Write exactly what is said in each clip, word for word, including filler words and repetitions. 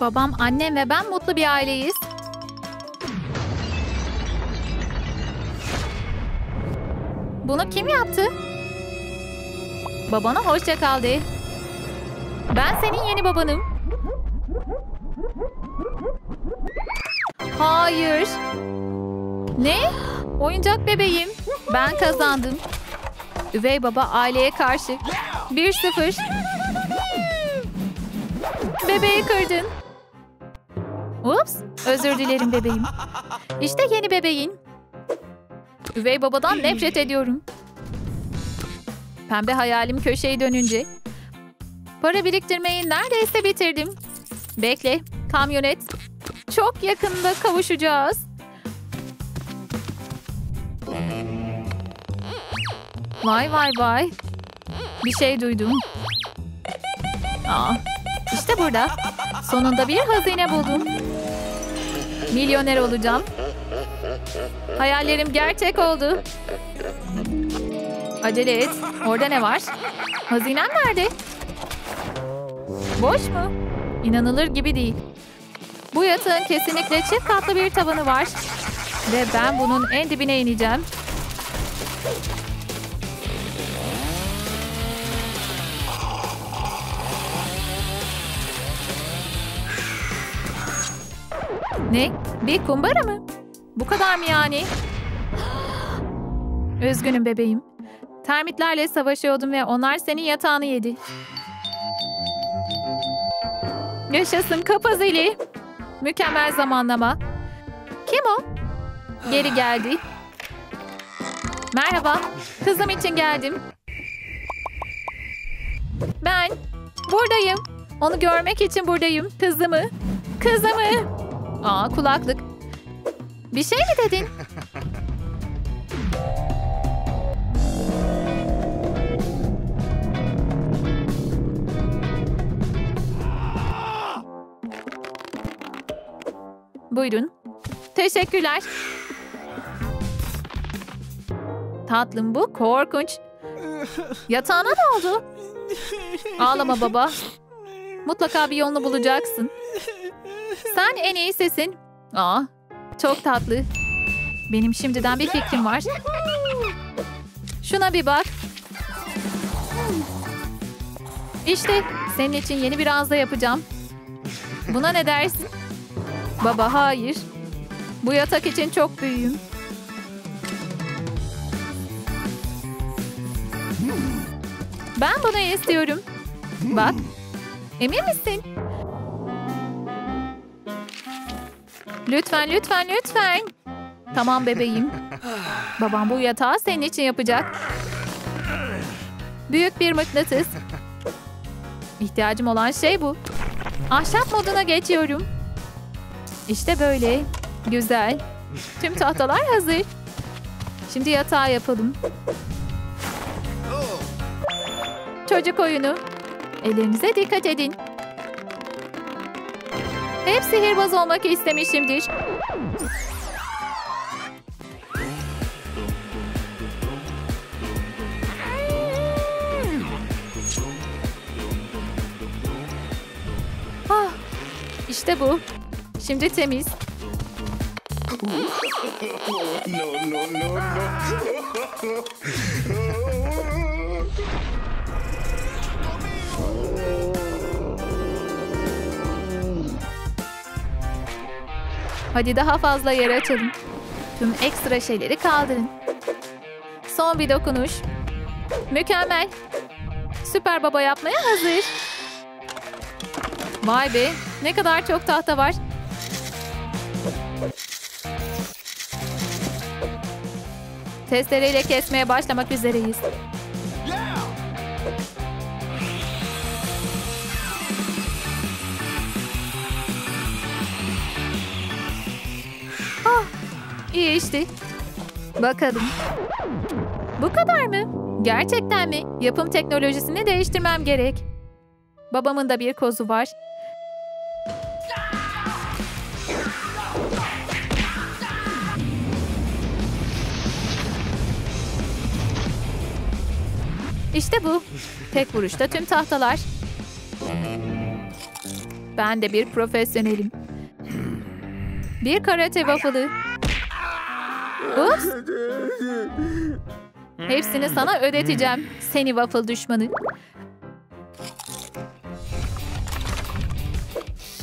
Babam, annem ve ben mutlu bir aileyiz. Bunu kim yaptı? Babana hoşça kal de. Ben senin yeni babanım. Hayır. Ne? Oyuncak bebeğim. Ben kazandım. Üvey baba aileye karşı. bir sıfır. Bebeği kırdın. Ups. Özür dilerim bebeğim. İşte yeni bebeğin. Üvey babadan nefret ediyorum. Pembe hayalim köşeyi dönünce. Para biriktirmeyi neredeyse bitirdim. Bekle, kamyonet. Çok yakında kavuşacağız. Vay vay vay. Bir şey duydum. Aa, işte burada. Sonunda bir hazine buldum. Milyoner olacağım. Hayallerim gerçek oldu. Acele et. Orada ne var? Hazinem nerede? Boş mu? İnanılır gibi değil. Bu yatağın kesinlikle çift katlı bir tavanı var. Ve ben bunun en dibine ineceğim. Ne? Bir kumbara mı? Bu kadar mı yani? Üzgünüm bebeğim. Termitlerle savaşıyordum ve onlar senin yatağını yedi. Yaşasın kapı zili. Mükemmel zamanlama. Kim o? Geri geldi. Merhaba. Kızım için geldim. Ben buradayım. Onu görmek için buradayım. Kızımı. Kızımı. Aa, kulaklık. Bir şey mi dedin? Buyurun. Teşekkürler. Tatlım, bu korkunç. Yatağına ne oldu? Ağlama baba. Mutlaka bir yolunu bulacaksın. Sen en iyisisin. Aa, çok tatlı. Benim şimdiden bir fikrim var. Şuna bir bak. İşte senin için yeni bir ağızda yapacağım. Buna ne dersin? Baba, hayır. Bu yatak için çok büyüğüm. Ben bunu istiyorum. Bak. Emin misin? Lütfen, lütfen, lütfen. Tamam bebeğim. Babam bu yatağı senin için yapacak. Büyük bir mıknatıs. İhtiyacım olan şey bu. Ahşap moduna geçiyorum. İşte böyle. Güzel. Tüm tahtalar hazır. Şimdi yatağı yapalım. Çocuk oyunu. Ellerinize dikkat edin. Hep sihirbaz olmak istemişimdir. Ah, işte bu. Şimdi temiz. Hadi daha fazla yer açalım. Tüm ekstra şeyleri kaldırın. Son bir dokunuş. Mükemmel. Süper baba yapmaya hazır. Vay be, ne kadar çok tahta var. Testereyle kesmeye başlamak üzereyiz. Ah, iyi işte. Bakalım. Bu kadar mı? Gerçekten mi? Yapım teknolojisini değiştirmem gerek. Babamın da bir kozu var. İşte bu. Tek vuruşta tüm tahtalar. Ben de bir profesyonelim. Bir karate waffle'ı. Ups. Hepsini sana ödeteceğim. Seni waffle düşmanı.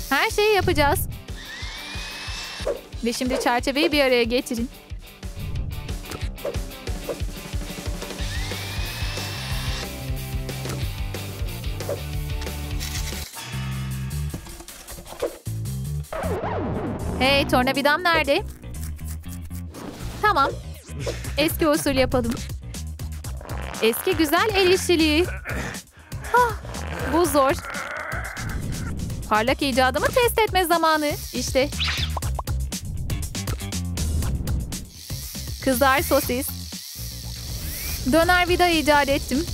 Her şeyi yapacağız. Ve şimdi çerçeveyi bir araya getirin. Hey, tornavidam nerede? Tamam. Eski usul yapalım. Eski güzel el işçiliği. Ah, bu zor. Parlak icadımı test etme zamanı. İşte. Kızar sosis. Döner vida icat ettim.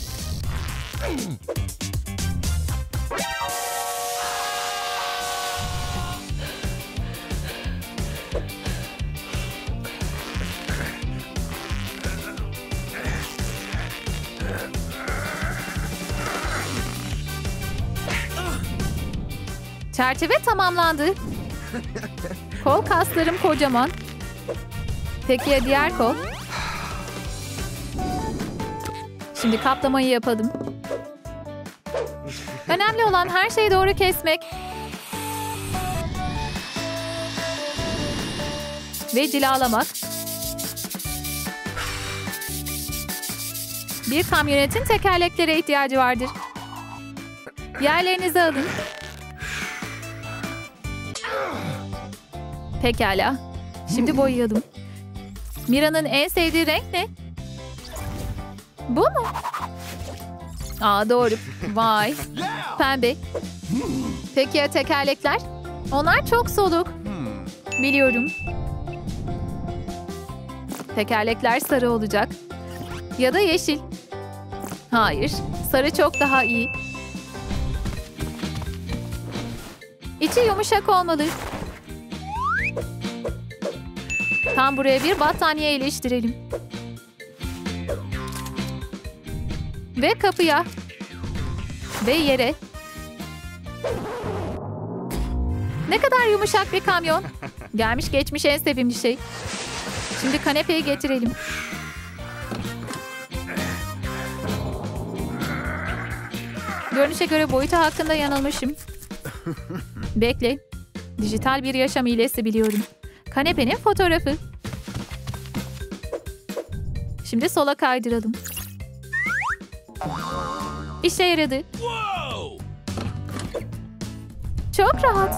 Çerçeve tamamlandı. Kol kaslarım kocaman. Peki ya diğer kol? Şimdi kaplamayı yapalım. Önemli olan her şeyi doğru kesmek. Ve cilalamak. Bir kamyonetin tekerleklere ihtiyacı vardır. Yerlerinizi alın. Pekala. Şimdi boyayalım. Mira'nın en sevdiği renk ne? Bu mu? Aa, doğru. Vay. Pembe. Peki ya tekerlekler? Onlar çok soluk. Biliyorum. Tekerlekler sarı olacak. Ya da yeşil. Hayır. Sarı çok daha iyi. İçi yumuşak olmalı. Tam buraya bir battaniye iliştirelim. Ve kapıya. Ve yere. Ne kadar yumuşak bir kamyon. Gelmiş geçmiş en sevimli şey. Şimdi kanepeyi getirelim. Görünüşe göre boyutu hakkında yanılmışım. Bekle. Dijital bir yaşam hilesi biliyorum. Kanepenin fotoğrafı. Şimdi sola kaydıralım. İşe yaradı. Çok rahat.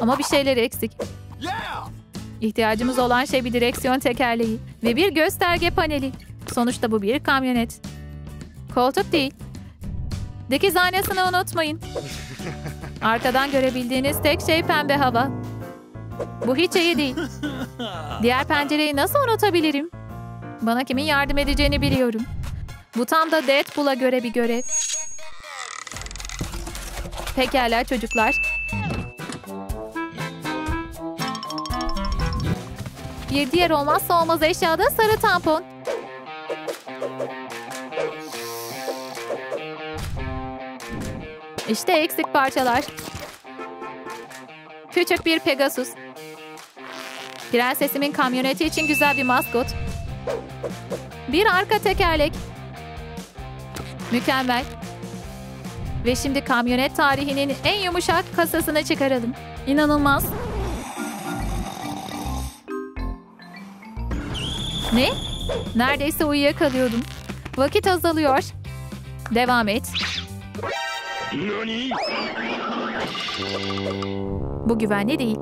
Ama bir şeyler eksik. İhtiyacımız olan şey bir direksiyon tekerleği ve bir gösterge paneli. Sonuçta bu bir kamyonet. Koltuk değil. Dikizanesini unutmayın. Arkadan görebildiğiniz tek şey pembe hava. Bu hiç iyi değil. Diğer pencereyi nasıl unutabilirim? Bana kimin yardım edeceğini biliyorum. Bu tam da Deadpool'a göre bir görev. Pekala çocuklar. Bir diğer olmazsa olmaz eşyada sarı tampon. İşte eksik parçalar. Küçük bir Pegasus. Prensesimin kamyoneti için güzel bir maskot. Bir arka tekerlek. Mükemmel. Ve şimdi kamyonet tarihinin en yumuşak kasasını çıkaralım. İnanılmaz. Ne? Neredeyse uyuyakalıyordum. Vakit azalıyor. Devam et. Bu güvenli değil.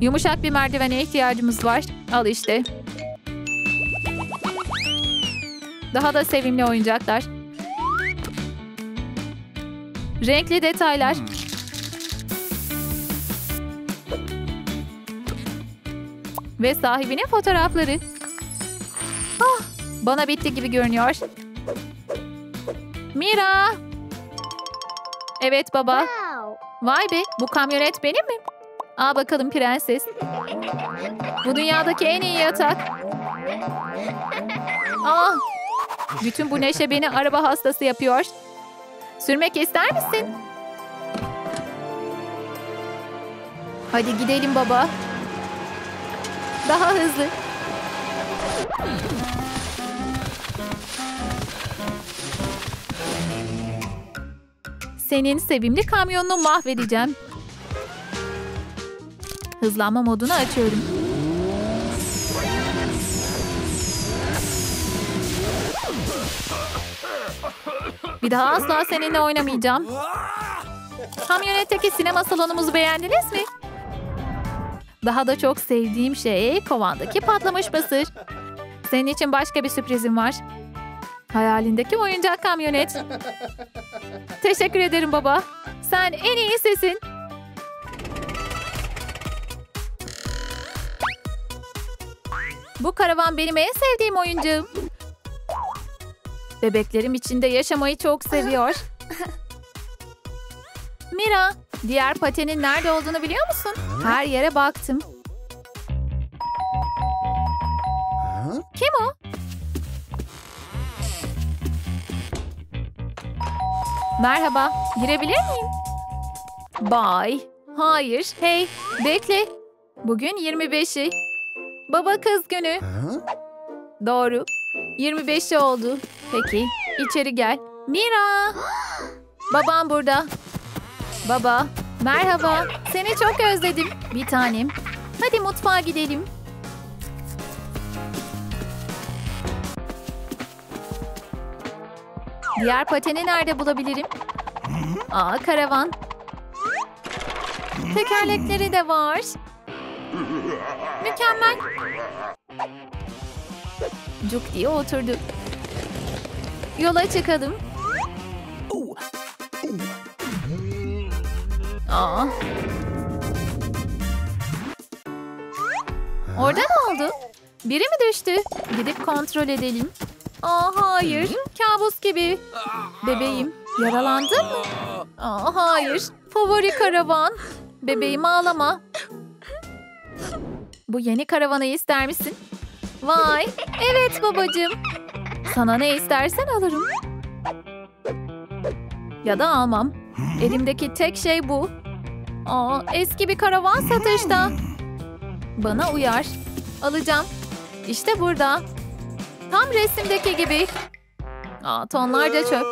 Yumuşak bir merdivene ihtiyacımız var. Al işte. Daha da sevimli oyuncaklar. Renkli detaylar. Ve sahibinin fotoğrafları. Ah, bana bitti gibi görünüyor. Mira. Evet baba. Vay be, bu kamyonet benim mi? Al bakalım prenses. Bu dünyadaki en iyi yatak. Ah, bütün bu neşe beni araba hastası yapıyor. Sürmek ister misin? Hadi gidelim baba. Daha hızlı. Senin sevimli kamyonunu mahvedeceğim. Hızlanma modunu açıyorum. Bir daha asla seninle oynamayacağım. Kamyonetteki sinema salonumuzu beğendiniz mi? Daha da çok sevdiğim şey kovandaki patlamış mısır. Senin için başka bir sürprizim var. Hayalindeki oyuncak kamyonet. Teşekkür ederim baba. Sen en iyisisin. Bu karavan benim en sevdiğim oyuncağım. Bebeklerim içinde yaşamayı çok seviyor. Mira, diğer patenin nerede olduğunu biliyor musun? Her yere baktım. Kim o? Merhaba, girebilir miyim? Bay, hayır, hey, bekle. Bugün yirmi beşi. Baba kız günü. Doğru, yirmi beşi oldu. Peki, içeri gel. Mira, babam burada. Baba, merhaba. Seni çok özledim. Bir tanem. Hadi mutfağa gidelim. Diğer pateni nerede bulabilirim? Aa, karavan. Tekerlekleri de var. Mükemmel. Cuk diye oturduk. Yola çıkalım. Aa. Orada ne oldu? Biri mi düştü? Gidip kontrol edelim. Aa, hayır. Kabus gibi. Bebeğim, yaralandın mı? Aa, hayır. Favori karavan. Bebeğim, ağlama. Bu yeni karavanı ister misin? Vay, evet babacığım. Sana ne istersen alırım. Ya da almam. Elimdeki tek şey bu. Aa, eski bir karavan satışta. Bana uyar. Alacağım. İşte burada. Tam resimdeki gibi. Aa, tonlarca çöp.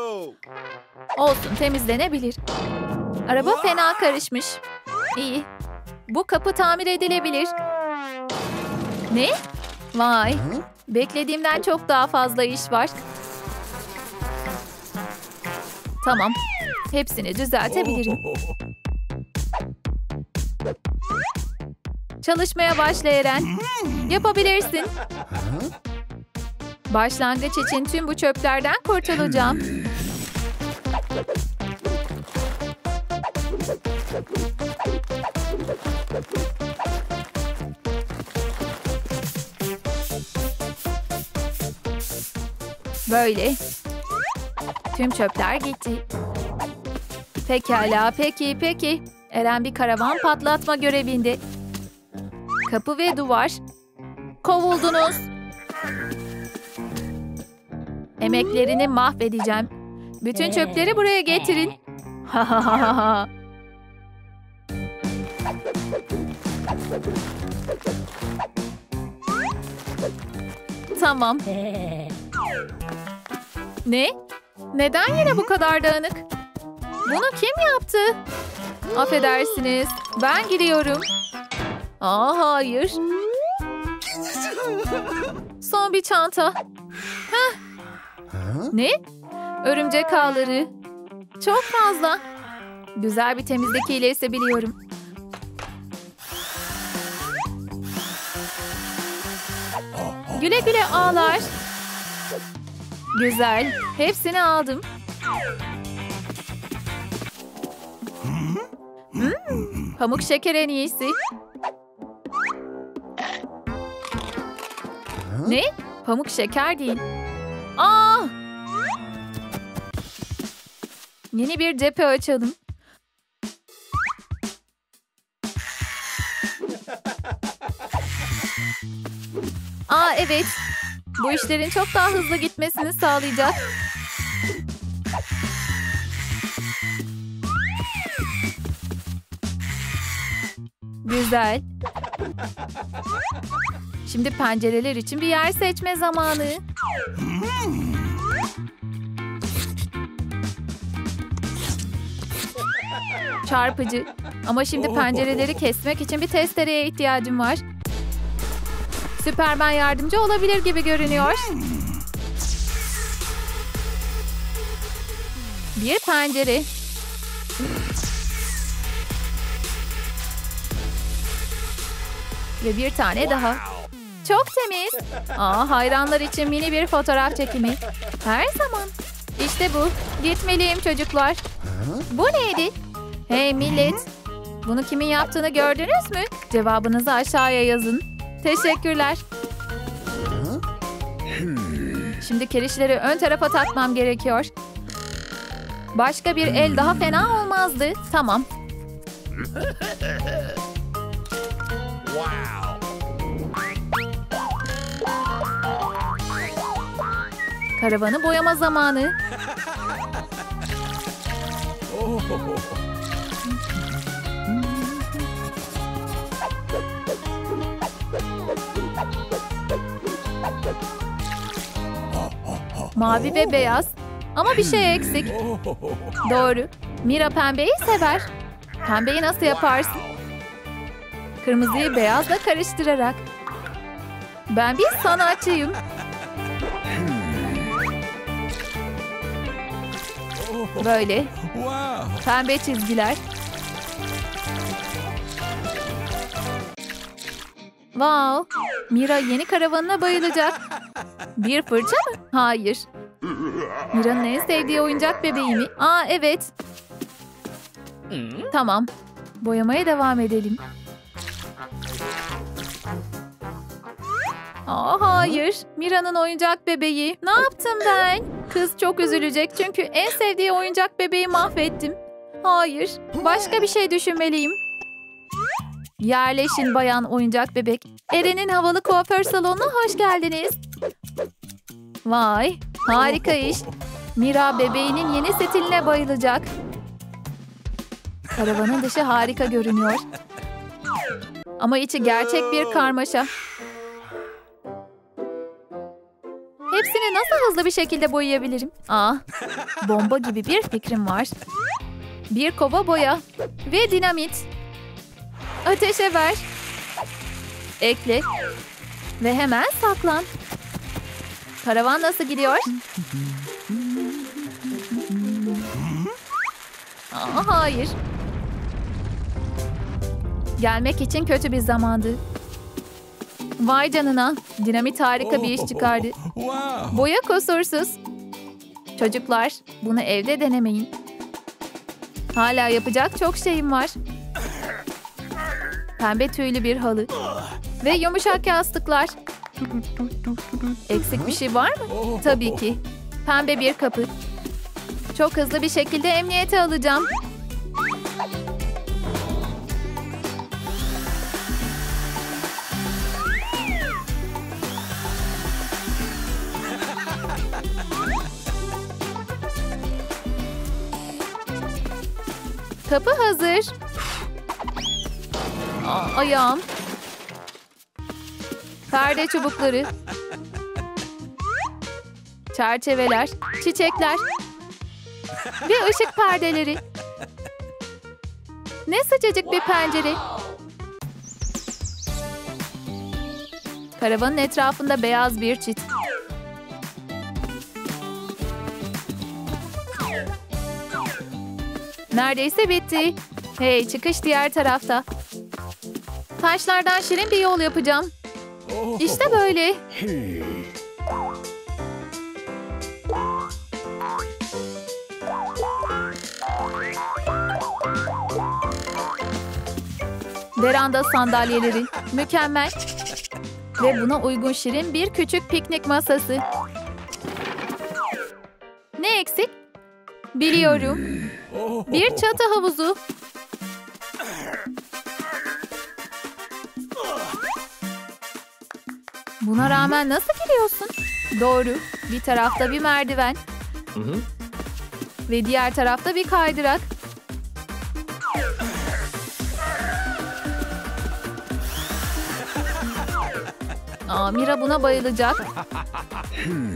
Olsun, temizlenebilir. Araba fena karışmış. İyi. Bu kapı tamir edilebilir. Ne? Vay. Beklediğimden çok daha fazla iş var. Tamam. Hepsini düzeltebilirim. Çalışmaya başla Eren. Yapabilirsin. Başlangıç için tüm bu çöplerden kurtulacağım. Böyle. Tüm çöpler gitti. Pekala, peki, peki. Eren bir karavan patlatma görevinde. Kapı ve duvar. Kovuldunuz. Emeklerini mahvedeceğim. Bütün çöpleri buraya getirin. Ha ha ha ha. Tamam. Ne? Neden yine bu kadar dağınık? Bunu kim yaptı? Affedersiniz. Ben giriyorum. Aa, hayır. Son bir çanta. Heh. Ne? Örümcek ağları. Çok fazla. Güzel bir temizlik hilesi biliyorum. Güle güle ağlar. Güzel. Hepsini aldım. Hmm, pamuk şeker en iyisi. Ne? Pamuk şeker değil. Aa! Yeni bir cephe açalım. Aa, evet. Bu işlerin çok daha hızlı gitmesini sağlayacak. Güzel. Şimdi pencereler için bir yer seçme zamanı. Çarpıcı. Ama şimdi pencereleri kesmek için bir testereye ihtiyacım var. Süpermen yardımcı olabilir gibi görünüyor. Bir pencere. Ve bir tane daha. Çok temiz. Aa, hayranlar için mini bir fotoğraf çekimi. Her zaman. İşte bu. Gitmeliyim çocuklar. Bu neydi? Hey millet. Bunu kimin yaptığını gördünüz mü? Cevabınızı aşağıya yazın. Teşekkürler. Şimdi kirişleri ön tarafa takmam gerekiyor. Başka bir el daha fena olmazdı. Tamam. Karavanı boyama zamanı. Mavi ve beyaz. Ama bir şey eksik. Doğru. Mira pembeyi sever. Pembeyi nasıl yaparsın? Kırmızıyı beyazla karıştırarak. Ben bir sanatçıyım. Böyle. Pembe çizgiler. Wow. Mira yeni karavanına bayılacak. Bir fırça mı? Hayır. Mira'nın en sevdiği oyuncak bebeği mi? Aa evet. Tamam. Boyamaya devam edelim. Aa hayır. Mira'nın oyuncak bebeği. Ne yaptım ben? Kız çok üzülecek çünkü en sevdiği oyuncak bebeği mahvettim. Hayır. Başka bir şey düşünmeliyim. Yerleşin bayan oyuncak bebek. Eren'in havalı kuaför salonuna hoş geldiniz. Vay. Harika iş. Mira bebeğinin yeni setiline bayılacak. Karavanın dışı harika görünüyor. Ama içi gerçek bir karmaşa. Hepsini nasıl hızlı bir şekilde boyayabilirim? Aa, bomba gibi bir fikrim var. Bir kova boya ve dinamit. Ateşe ver. Ekle. Ve hemen saklan. Karavan nasıl gidiyor? Aa, hayır. Gelmek için kötü bir zamandı. Vay canına. Dinamit harika bir iş çıkardı. Boya kusursuz. Çocuklar, bunu evde denemeyin. Hala yapacak çok şeyim var. Pembe tüylü bir halı. Ve yumuşak yastıklar. Eksik bir şey var mı? Tabii ki. Pembe bir kapı. Çok hızlı bir şekilde emniyete alacağım. Kapı hazır. Aa, ayağım. Perde çubukları. Çerçeveler, çiçekler ve ışık perdeleri. Ne sıcacık bir pencere. Karavanın etrafında beyaz bir çit. Neredeyse bitti. Hey, çıkış diğer tarafta. Taşlardan şirin bir yol yapacağım. İşte böyle. Veranda sandalyeleri. Mükemmel. Ve buna uygun şirin bir küçük piknik masası. Ne eksik? Biliyorum. Bir çatı havuzu. Buna rağmen nasıl gidiyorsun? Doğru. Bir tarafta bir merdiven. Hı hı. Ve diğer tarafta bir kaydırak. Aa, Mira buna bayılacak.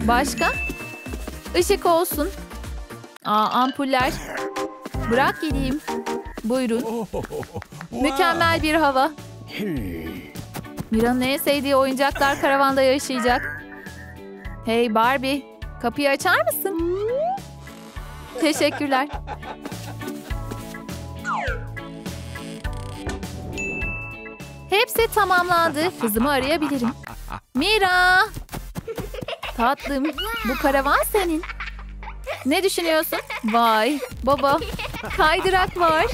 Başka? Işık olsun. Aa, ampuller. Bırak geleyim. Buyurun. Mükemmel bir hava. Mira'nın en sevdiği oyuncaklar karavanda yaşayacak. Hey Barbie, kapıyı açar mısın? Teşekkürler. Hepsi tamamlandı. Kızımı arayabilirim. Mira! Tatlım, bu karavan senin. Ne düşünüyorsun? Vay, baba, kaydırak var.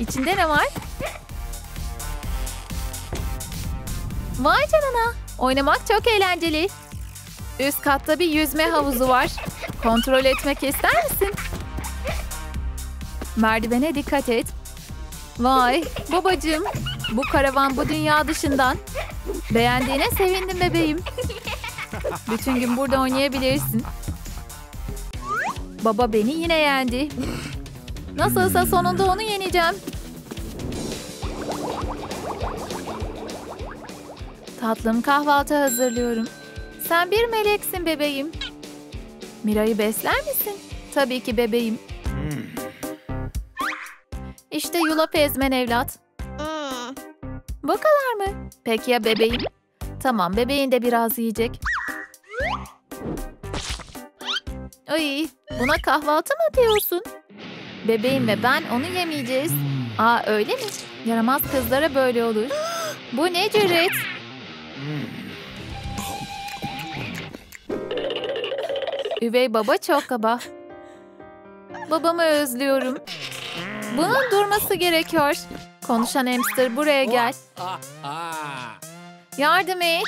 İçinde ne var? Vay canına, oynamak çok eğlenceli. Üst katta bir yüzme havuzu var. Kontrol etmek ister misin? Merdivene dikkat et. Vay babacığım, bu karavan bu dünya dışından. Beğendiğine sevindim bebeğim. Bütün gün burada oynayabilirsin. Baba beni yine yendi. Nasılsa sonunda onu yeneceğim. Tatlım, kahvaltı hazırlıyorum. Sen bir meleksin bebeğim. Mira'yı besler misin? Tabii ki bebeğim. İşte yulaf ezmen evlat. Bu kadar mı? Peki ya bebeğim? Tamam, bebeğin de biraz yiyecek. Ay, buna kahvaltı mı diyorsun? Bebeğim ve ben onu yemeyeceğiz. Aa, öyle mi? Yaramaz kızlara böyle olur. Bu ne cüret? Üvey baba çok kaba. Babamı özlüyorum. Bunun durması gerekiyor. Konuşan hamster, buraya gel. Yardım et.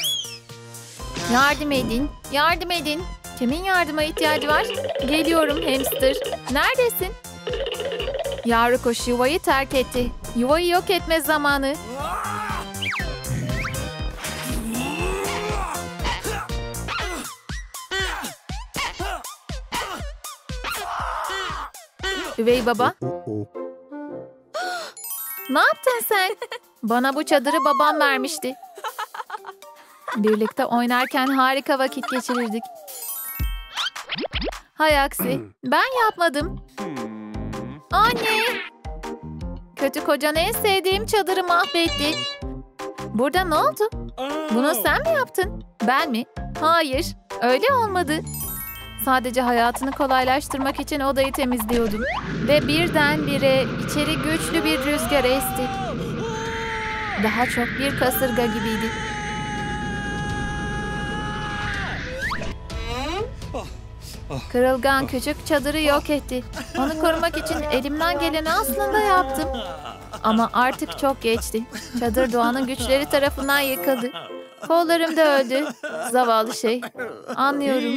Yardım edin. Yardım edin. Kimin yardıma ihtiyacı var? Geliyorum hamster. Neredesin? Yavru kuş yuvayı terk etti. Yuvayı yok etme zamanı. Üvey baba. Ne yaptın sen? Bana bu çadırı babam vermişti. Birlikte oynarken harika vakit geçirirdik. Hay aksi, ben yapmadım. Anne! Kötü kocan en sevdiğim çadırı mahvetti. Burada ne oldu? Bunu sen mi yaptın? Ben mi? Hayır, öyle olmadı. Sadece hayatını kolaylaştırmak için odayı temizliyordum. Ve birdenbire içeri güçlü bir rüzgar esti. Daha çok bir kasırga gibiydi. Kırılgan küçük çadırı yok etti. Onu korumak için elimden geleni aslında yaptım. Ama artık çok geçti. Çadır doğanın güçleri tarafından yıkıldı. Kollarım da öldü. Zavallı şey. Anlıyorum.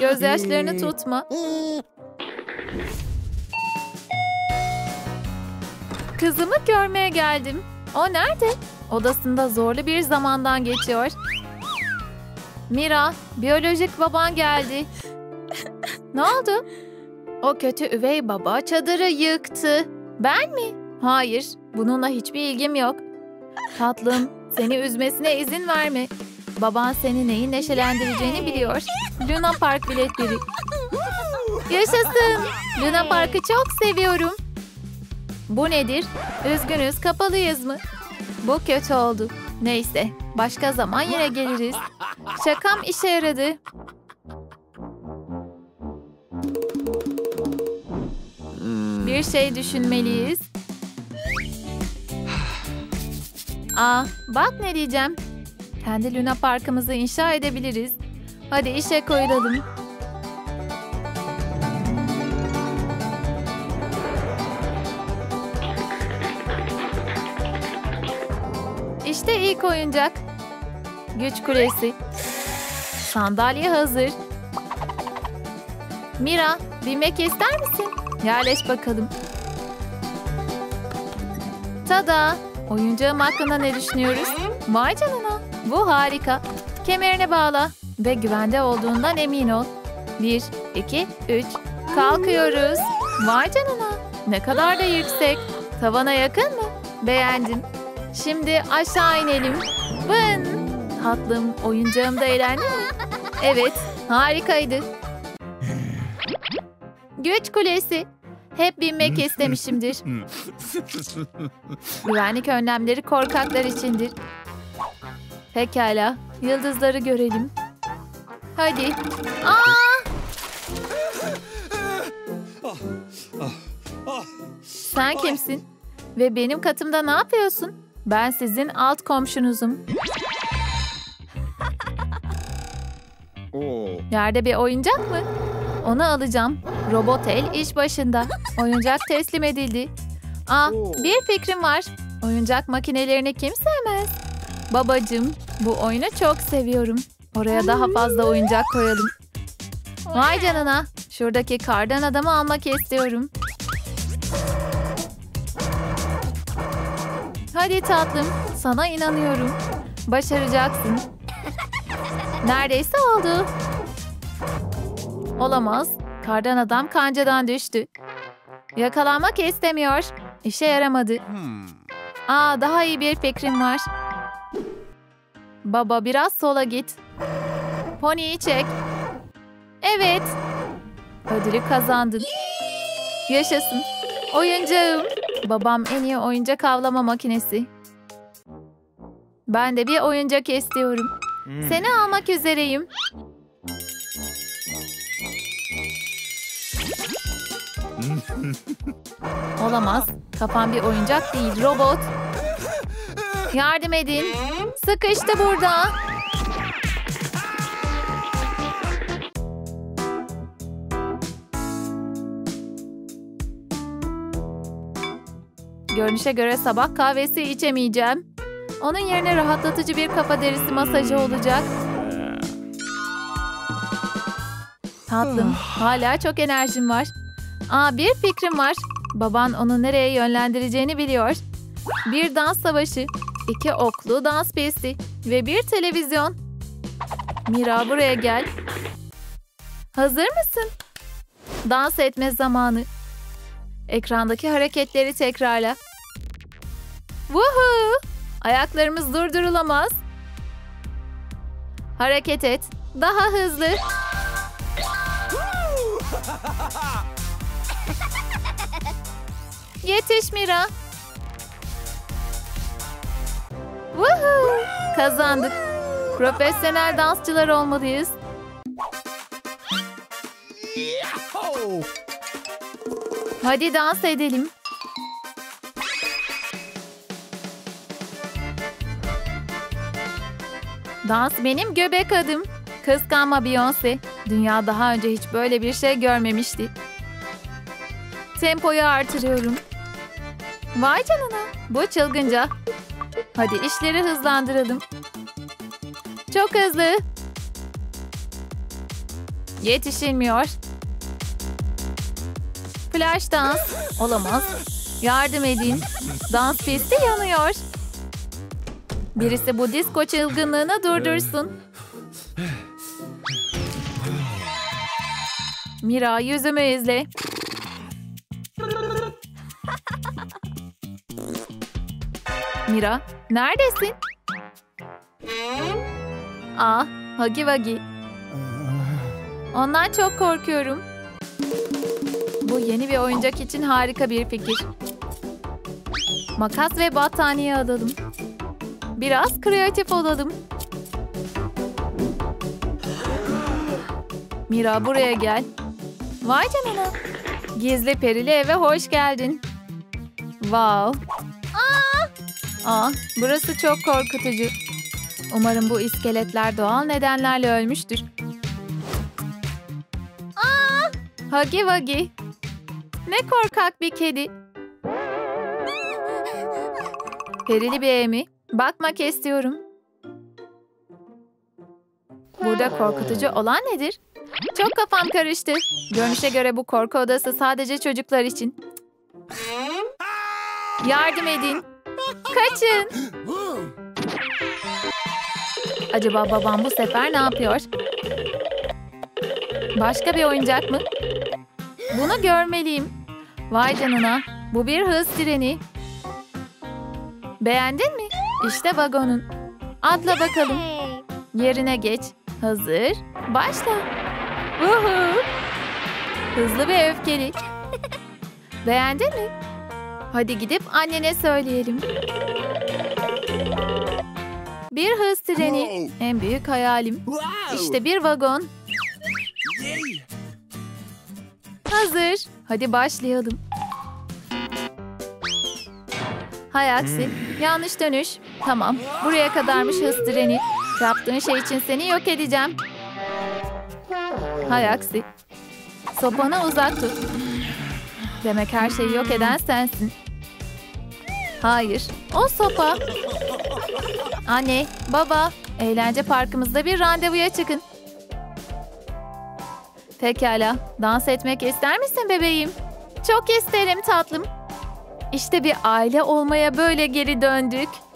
Gözyaşlarını tutma. Kızımı görmeye geldim. O nerede? Odasında zorlu bir zamandan geçiyor. Mira, biyolojik baban geldi. Ne oldu? O kötü üvey baba çadırı yıktı. Ben mi? Hayır, bununla hiçbir ilgim yok. Tatlım, seni üzmesine izin verme. Baban seni neyi neşelendireceğini biliyor. Luna Park biletleri. Yaşasın! Luna Park'ı çok seviyorum. Bu nedir? Üzgünüz, kapalıyız mı? Bu kötü oldu. Neyse, başka zaman yine geliriz. Şakam işe yaradı. Bir şey düşünmeliyiz. Aa, bak ne diyeceğim. Kendi Luna Park'ımızı inşa edebiliriz. Hadi işe koyulalım. İşte ilk oyuncak. Güç kulesi. Sandalye hazır. Mira, binmek ister misin? Yerleş bakalım. Tada! Oyuncağım hakkında ne düşünüyoruz? Vay canına! Bu harika. Kemerine bağla ve güvende olduğundan emin ol. Bir, iki, üç. Kalkıyoruz. Vay canına! Ne kadar da yüksek. Tavana yakın mı? Beğendim. Şimdi aşağı inelim. Bın! Tatlım, oyuncağım da eğlendi mi? Evet, harikaydı. Güç kulesi. Hep binmek istemişimdir. Güvenlik önlemleri korkaklar içindir. Pekala, yıldızları görelim. Hadi. Aa! Sen kimsin? Ve benim katımda ne yapıyorsun? Ben sizin alt komşunuzum. Yerde bir oyuncak mı? Onu alacağım. Robot el iş başında. Oyuncak teslim edildi. Aa, bir fikrim var. Oyuncak makinelerini kim sevmez? Babacığım, bu oyunu çok seviyorum. Oraya daha fazla oyuncak koyalım. Vay canına. Şuradaki kardan adamı almak istiyorum. Hadi tatlım, sana inanıyorum. Başaracaksın. Neredeyse oldu. Olamaz. Kardan adam kancadan düştü. Yakalanmak istemiyor. İşe yaramadı. Aa, daha iyi bir fikrim var. Baba, biraz sola git. Pony'yi çek. Evet. Ödülü kazandın. Yaşasın. Oyuncağım. Babam en iyi oyuncak avlama makinesi. Ben de bir oyuncak istiyorum. Seni almak üzereyim. Olamaz. Kafam bir oyuncak değil, robot. Yardım edin. Sıkıştı burada. Görünüşe göre sabah kahvesi içemeyeceğim. Onun yerine rahatlatıcı bir kafa derisi masajı olacak. Tatlım, hala çok enerjim var. Aa, bir fikrim var. Baban onu nereye yönlendireceğini biliyor. Bir dans savaşı, iki oklu dans pisti ve bir televizyon. Mira, buraya gel. Hazır mısın? Dans etme zamanı. Ekrandaki hareketleri tekrarla. Woohoo! Ayaklarımız durdurulamaz. Hareket et. Daha hızlı. Yetiş Mira. Woohoo! Kazandık. Profesyonel dansçılar olmalıyız. Hadi dans edelim. Dans benim göbek adım. Kıskanma Beyoncé. Dünya daha önce hiç böyle bir şey görmemişti. Tempoyu artırıyorum. Vay canına. Bu çılgınca. Hadi işleri hızlandıralım. Çok hızlı. Yetişilmiyor. Flash dans. Olamaz. Yardım edin. Dans pisti yanıyor. Birisi bu disco çılgınlığını durdursun. Mira, yüzümü izle. Mira, neredesin? Aa, hagi vagi. Ondan çok korkuyorum. Bu yeni bir oyuncak için harika bir fikir. Makas ve battaniye alalım. Biraz kreatif olalım. Mira, buraya gel. Vay canına. Gizli perili eve hoş geldin. Wow. Aa! Aa, burası çok korkutucu. Umarım bu iskeletler doğal nedenlerle ölmüştür. Aa! Hagi vagi. Ne korkak bir kedi. Perili bir ev mi? Bakmak istiyorum. Burada korkutucu olan nedir? Çok kafam karıştı. Görünüşe göre bu korku odası sadece çocuklar için. Yardım edin. Kaçın. Acaba babam bu sefer ne yapıyor? Başka bir oyuncak mı? Bunu görmeliyim. Vay canına. Bu bir hız treni. Beğendin mi? İşte vagonun. Atla bakalım. Yerine geç. Hazır. Başla. Hızlı ve öfkeli. Beğendin mi? Hadi gidip annene söyleyelim. Bir hız treni. En büyük hayalim. İşte bir vagon. Hazır. Hadi başlayalım. Hay aksi. Yanlış dönüş. Tamam. Buraya kadarmış hız treni. Yaptığın şey için seni yok edeceğim. Hay aksi. Sopana uzak tut. Demek her şeyi yok eden sensin. Hayır. O sopa. Anne, baba, eğlence parkımızda bir randevuya çıkın. Pekala, dans etmek ister misin bebeğim? Çok isterim tatlım. İşte bir aile olmaya böyle geri döndük.